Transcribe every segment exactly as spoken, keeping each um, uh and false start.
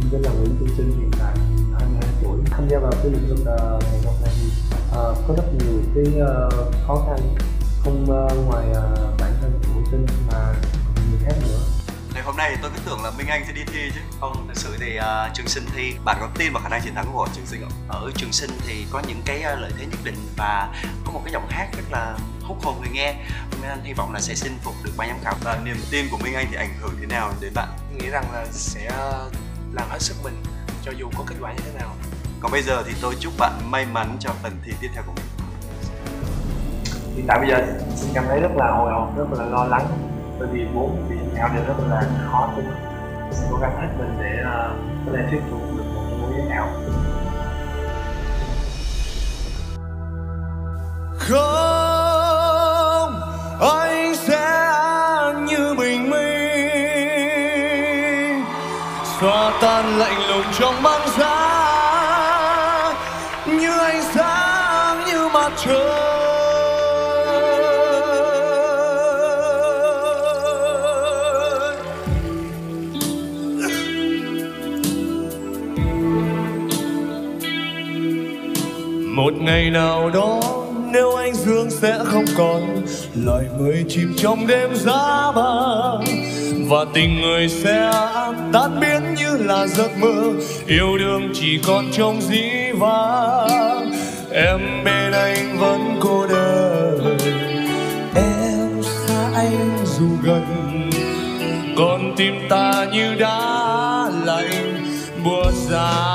Mình tên là Nguyễn Trường Sinh, hiện tại hai mươi hai tuổi. Tham gia vào cái lĩnh vực này học này thì có rất nhiều cái uh, khó khăn, không uh, ngoài uh, bản thân của Sinh mà người khác nữa. Ngày hôm nay tôi cứ tưởng là Minh Anh sẽ đi thi chứ không. Thực sự thì uh, Trường Sinh thi, bạn có tin vào khả năng chiến thắng của Trường Sinh không? Ở Trường Sinh thì có những cái uh, lợi thế nhất định và có một cái giọng hát rất là hút hồn người nghe, nên anh hy vọng là sẽ chinh phục được ban giám khảo. Và niềm tin của Minh Anh thì ảnh hưởng thế nào đến bạn? Nghĩ rằng là sẽ làm hết sức mình cho dù có kết quả như thế nào. Còn bây giờ thì tôi chúc bạn may mắn cho phần thi tiếp theo của mình. Hiện tại bây giờ mình cảm thấy rất là hồi hộp, rất là lo lắng, bởi vì bốn vị nào đều rất là khó tính. Sẽ cố gắng hết mình để có thể thuyết phục được một mối giới nào. Không, anh sẽ như bình minh, xóa tan lạnh lùng trong băng giá, như ánh sáng như mặt trời. Một ngày nào đó nếu anh dương sẽ không còn, loài người chìm trong đêm giá băng, và tình người sẽ tan biến như là giấc mơ. Yêu đương chỉ còn trong dĩ vãng, em bên anh vẫn cô đơn, em xa anh dù gần, còn tim ta như đá lạnh buốt giá.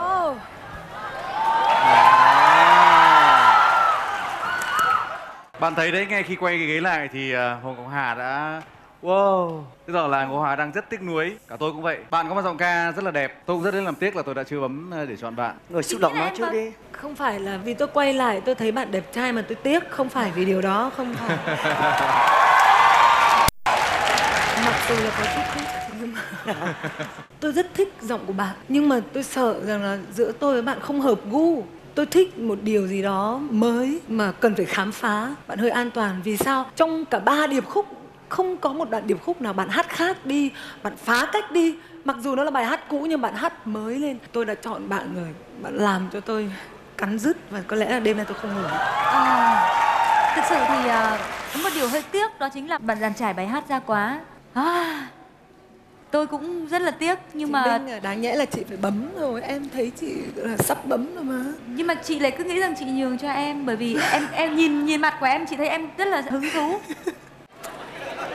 Oh. Bạn thấy đấy, ngay khi quay cái ghế lại thì Hồ Ngọc Hà đã wow, tức giờ là Ngọc Hà đang rất tiếc nuối, cả tôi cũng vậy. Bạn có một giọng ca rất là đẹp, tôi cũng rất làm tiếc là tôi đã chưa bấm để chọn bạn. Ngồi xúc động nói trước đi. Không phải là vì tôi quay lại tôi thấy bạn đẹp trai mà tôi tiếc, không phải vì điều đó, không phải. Mặc dù là có chút thích nhưng mà tôi rất thích giọng của bạn, nhưng mà tôi sợ rằng là giữa tôi với bạn không hợp gu. Tôi thích một điều gì đó mới mà cần phải khám phá. Bạn hơi an toàn, vì sao? Trong cả ba điệp khúc không có một đoạn điệp khúc nào bạn hát khác đi, bạn phá cách đi. Mặc dù nó là bài hát cũ nhưng bạn hát mới lên. Tôi đã chọn bạn rồi, bạn làm cho tôi cắn rứt và có lẽ là đêm nay tôi không ngủ. À, thực sự thì có một điều hơi tiếc, đó chính là bạn dàn trải bài hát ra quá. À, tôi cũng rất là tiếc nhưng chị mà Minh, đáng nhẽ là chị phải bấm rồi, em thấy chị là sắp bấm rồi mà. Nhưng mà chị lại cứ nghĩ rằng chị nhường cho em, bởi vì em em nhìn nhìn mặt của em, chị thấy em rất là hứng thú.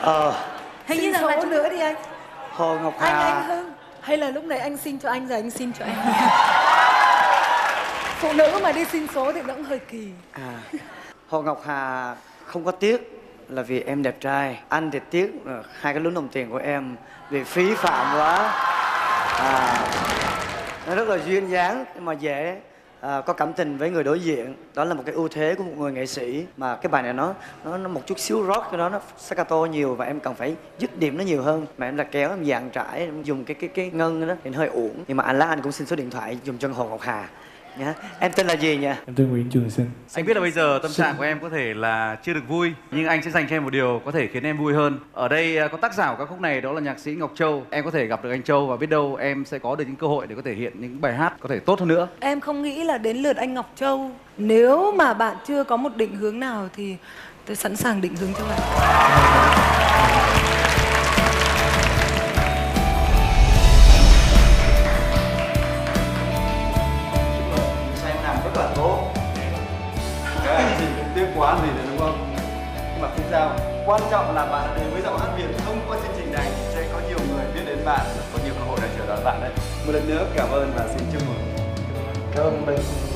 Ờ, hình xin như là chúng... nữa đi anh Hồ Ngọc Hà. Anh, anh Hưng. Hay là lúc này anh xin cho anh, giờ anh xin cho em. Phụ nữ mà đi xin số thì nó cũng hơi kỳ. À, Hồ Ngọc Hà không có tiếc là vì em đẹp trai. Anh thì tiếc hai cái lúa đồng tiền của em vì phí phạm quá. À, nó rất là duyên dáng mà dễ à, có cảm tình với người đối diện. Đó là một cái ưu thế của một người nghệ sĩ. Mà cái bài này nó nó, nó một chút xíu rock cho nó, nó staccato nhiều và em cần phải dứt điểm nó nhiều hơn. Mà em là kéo, em dàn trải, em dùng cái cái cái ngân đó thì hơi uổng. Nhưng mà anh lá anh cũng xin số điện thoại dùng cho Hồ Ngọc Hà Nhá. Em tên là gì nhỉ? Em tên Nguyễn Trường Sinh. Anh biết là bây giờ tâm trạng của em có thể là chưa được vui, nhưng anh sẽ dành cho em một điều có thể khiến em vui hơn. Ở đây có tác giả của ca khúc này, đó là nhạc sĩ Ngọc Châu. Em có thể gặp được anh Châu và biết đâu em sẽ có được những cơ hội để có thể hiện những bài hát có thể tốt hơn nữa. Em không nghĩ là đến lượt anh Ngọc Châu. Nếu mà bạn chưa có một định hướng nào thì tôi sẵn sàng định hướng cho bạn. Quá gì nữa đúng không? Nhưng mà không sao. Quan trọng là bạn đến với giọng hát Việt. Thông qua chương trình này sẽ có nhiều người biết đến bạn, có nhiều cơ hội để chờ đón bạn đấy. Một lần nữa cảm ơn và xin chúc mừng. Cảm ơn.